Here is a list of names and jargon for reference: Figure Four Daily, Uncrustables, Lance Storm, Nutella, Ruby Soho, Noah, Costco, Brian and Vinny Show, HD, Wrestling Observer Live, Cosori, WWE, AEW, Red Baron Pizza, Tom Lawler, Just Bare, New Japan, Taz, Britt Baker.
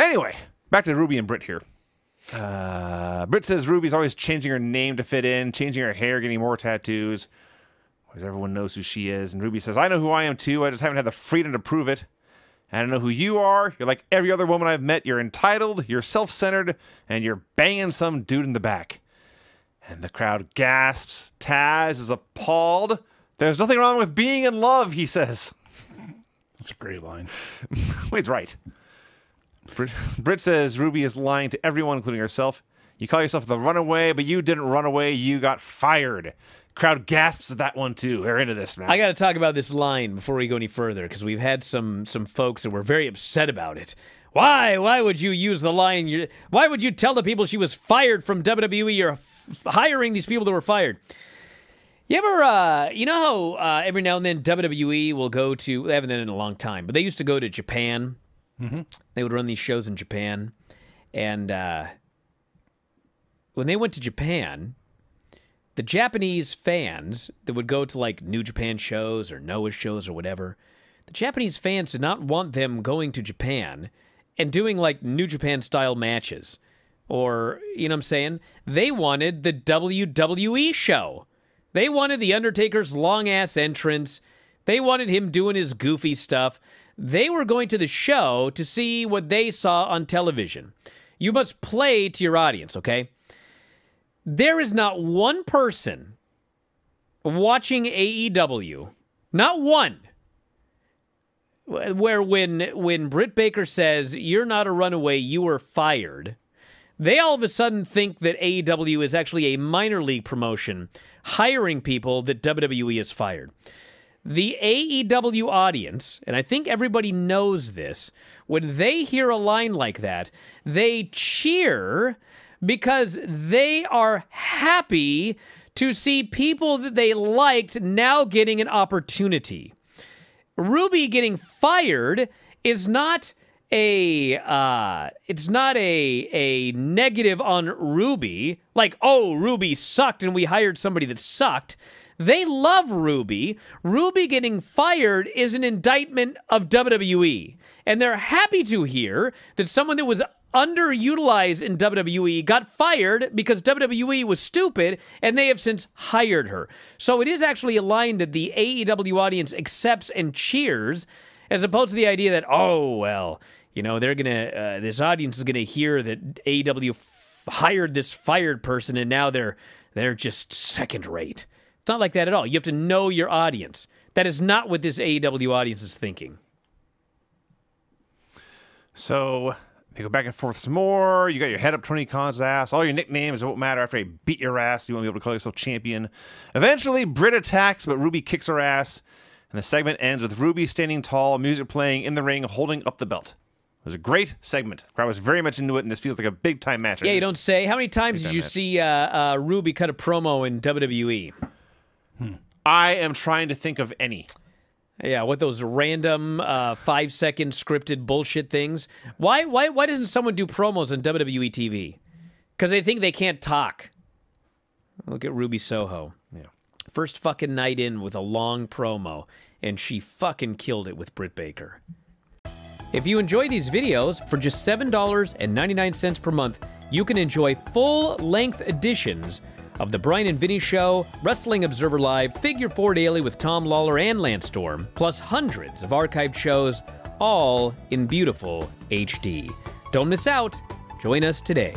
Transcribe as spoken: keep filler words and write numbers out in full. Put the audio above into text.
Anyway, back to Ruby and Britt here. Uh, Britt says Ruby's always changing her name to fit in, changing her hair, getting more tattoos, because everyone knows who she is. And Ruby says, I know who I am too. I just haven't had the freedom to prove it. I don't know who you are. You're like every other woman I've met. You're entitled, you're self-centered, and you're banging some dude in the back. And the crowd gasps. Taz is appalled. There's nothing wrong with being in love, he says. That's a great line. Wade's right. Britt, Britt says Ruby is lying to everyone, including herself. You call yourself the runaway, but you didn't run away. You got fired. Crowd gasps at that one, too. They're into this, man. I got to talk about this line before we go any further, because we've had some some folks that were very upset about it. Why? Why would you use the line? You're, why would you tell the people she was fired from W W E? You're f hiring these people that were fired. You ever, uh, you know how uh, every now and then W W E will go to, they haven't done it in a long time, but they used to go to Japan. Mm-hmm. They would run these shows in Japan. And uh, when they went to Japan, the Japanese fans that would go to like New Japan shows or Noah shows or whatever, the Japanese fans did not want them going to Japan and doing like New Japan style matches or, you know what I'm saying? They wanted the W W E show. They wanted The Undertaker's long ass entrance. They wanted him doing his goofy stuff. They were going to the show to see what they saw on television. You must play to your audience, okay? There is not one person watching A E W, not one, where when when Britt Baker says, you're not a runaway, you were fired, they all of a sudden think that A E W is actually a minor league promotion hiring people that W W E has fired. The A E W audience, and I think everybody knows this, when they hear a line like that, they cheer because they are happy to see people that they liked now getting an opportunity. Ruby getting fired is not a uh, it's not a a negative on Ruby. Like, oh, Ruby sucked and we hired somebody that sucked. They love Ruby. Ruby getting fired is an indictment of W W E. And they're happy to hear that someone that was underutilized in W W E got fired because W W E was stupid, and they have since hired her. So it is actually a line that the A E W audience accepts and cheers, as opposed to the idea that, oh, well, you know, they're gonna, uh, this audience is gonna hear that A E W f hired this fired person, and now they're they're just second rate. It's not like that at all. You have to know your audience. That is not what this A E W audience is thinking. So they go back and forth some more. You got your head up Tony Khan's ass. All your nicknames won't matter after they beat your ass. You won't be able to call yourself champion. Eventually, Britt attacks, but Ruby kicks her ass. And the segment ends with Ruby standing tall, music playing in the ring, holding up the belt. It was a great segment. I was very much into it, and this feels like a big-time match. Yeah, you don't say. How many times did you match. see uh, uh, Ruby cut a promo in W W E? Hmm. I am trying to think of any. Yeah, what those random uh, five-second scripted bullshit things. Why, why, why doesn't someone do promos on W W E T V? Because they think they can't talk. Look at Ruby Soho. Yeah, first fucking night in with a long promo, and she fucking killed it with Britt Baker. If you enjoy these videos, for just seven dollars and ninety-nine cents per month, you can enjoy full-length editions of The Brian and Vinny Show, Wrestling Observer Live, Figure Four Daily with Tom Lawler and Lance Storm, plus hundreds of archived shows, all in beautiful H D. Don't miss out. Join us today.